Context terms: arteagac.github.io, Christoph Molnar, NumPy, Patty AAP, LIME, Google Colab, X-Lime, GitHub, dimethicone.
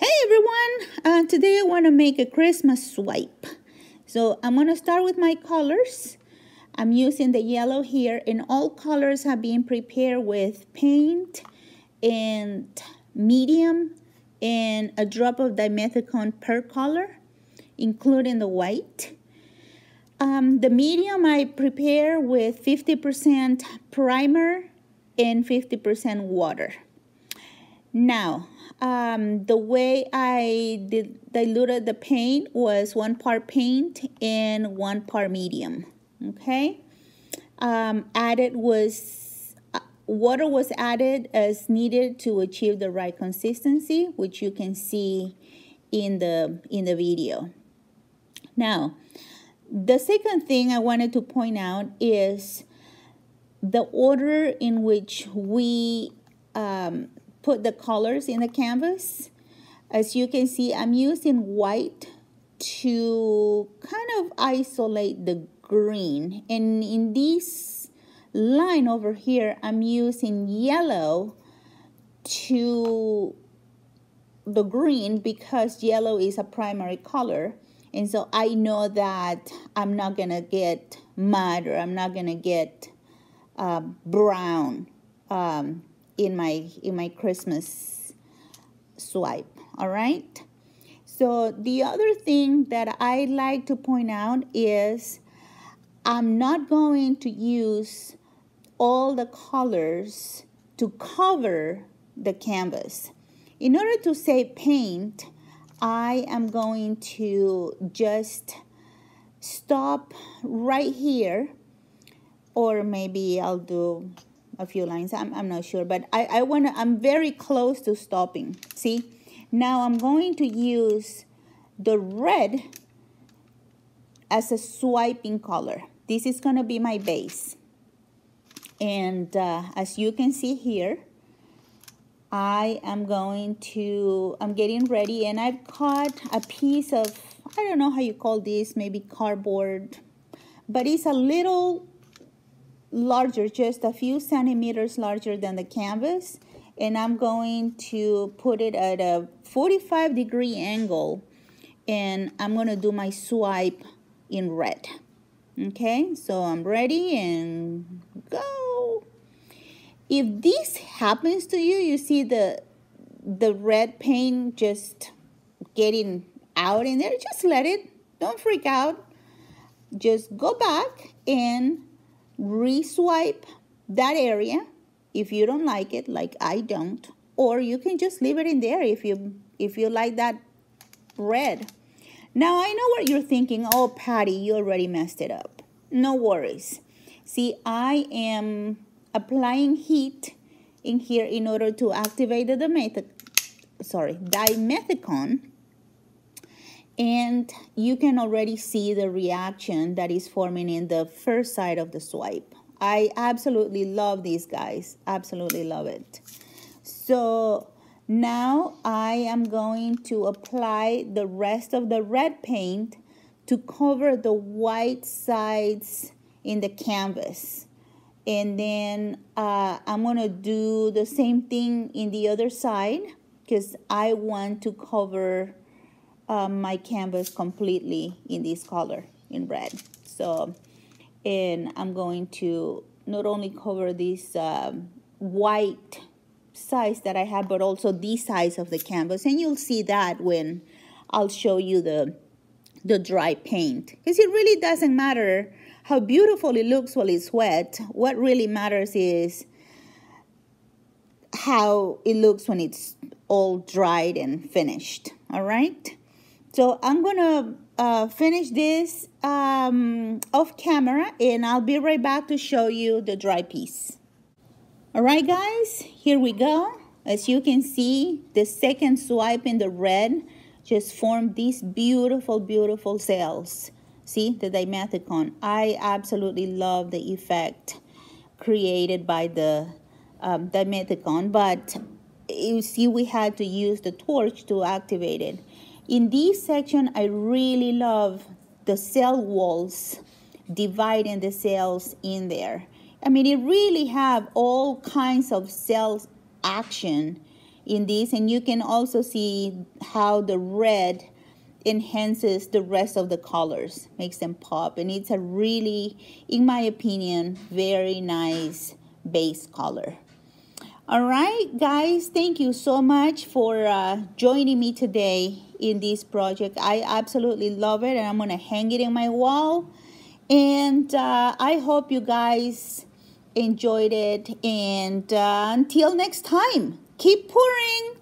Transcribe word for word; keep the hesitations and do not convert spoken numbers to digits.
Hey everyone, uh, today I want to make a Christmas swipe. So I'm going to start with my colors. I'm using the yellow here, and all colors have been prepared with paint and medium and a drop of dimethicone per color, including the white. Um, the medium I prepare with fifty percent primer and fifty percent water. Now, um, the way I did, diluted the paint was one part paint and one part medium, okay? Um, added was, uh, water was added as needed to achieve the right consistency, which you can see in the, in the video. Now, the second thing I wanted to point out is the order in which we um, put the colors in the canvas. As you can see, I'm using white to kind of isolate the green. And in this line over here, I'm using yellow to the green because yellow is a primary color. And so I know that I'm not gonna get mud, or I'm not gonna get uh, brown um, in my in my Christmas swipe. All right. So the other thing that I like to point out is I'm not going to use all the colors to cover the canvas. In order to save paint, I am going to just stop right here, or maybe I'll do a few lines. I'm, I'm not sure, but I, I wanna, I'm very close to stopping. See, now I'm going to use the red as a swiping color. This is gonna be my base. And uh, as you can see here, I am going to, I'm getting ready, and I've cut a piece of, I don't know how you call this, maybe cardboard, but it's a little larger, just a few centimeters larger than the canvas. And I'm going to put it at a forty-five degree angle, and I'm gonna do my swipe in red. Okay, so I'm ready and go. If this happens to you, you see the the red paint just getting out in there, just let it, don't freak out. Just go back and re-swipe that area if you don't like it, like I don't, or you can just leave it in there if you, if you like that red. Now I know what you're thinking, oh Patty, you already messed it up. No worries. See, I am applying heat in here in order to activate the dimeth sorry, dimethicone, and you can already see the reaction that is forming in the first side of the swipe. I absolutely love these guys, absolutely love it. So now I am going to apply the rest of the red paint to cover the white sides in the canvas. And then uh, I'm gonna do the same thing in the other side because I want to cover uh, my canvas completely in this color, in red. So, and I'm going to not only cover this um, white size that I have, but also this size of the canvas. And you'll see that when I'll show you the, the dry paint, because it really doesn't matter how beautiful it looks while it's wet. What really matters is how it looks when it's all dried and finished, all right? So I'm gonna uh, finish this um, off camera, and I'll be right back to show you the dry piece. All right guys, here we go. As you can see, the second swipe in the red just formed these beautiful, beautiful sails. See, the dimethicone. I absolutely love the effect created by the um, dimethicone, but you see we had to use the torch to activate it. In this section, I really love the cell walls, dividing the cells in there. I mean, it really have all kinds of cell action in these, and you can also see how the red enhances the rest of the colors, makes them pop, and it's a really, in my opinion, very nice base color. All right, guys, thank you so much for uh, joining me today in this project. I absolutely love it, and I'm gonna hang it in my wall. And uh, I hope you guys enjoyed it. And uh, until next time, keep pouring.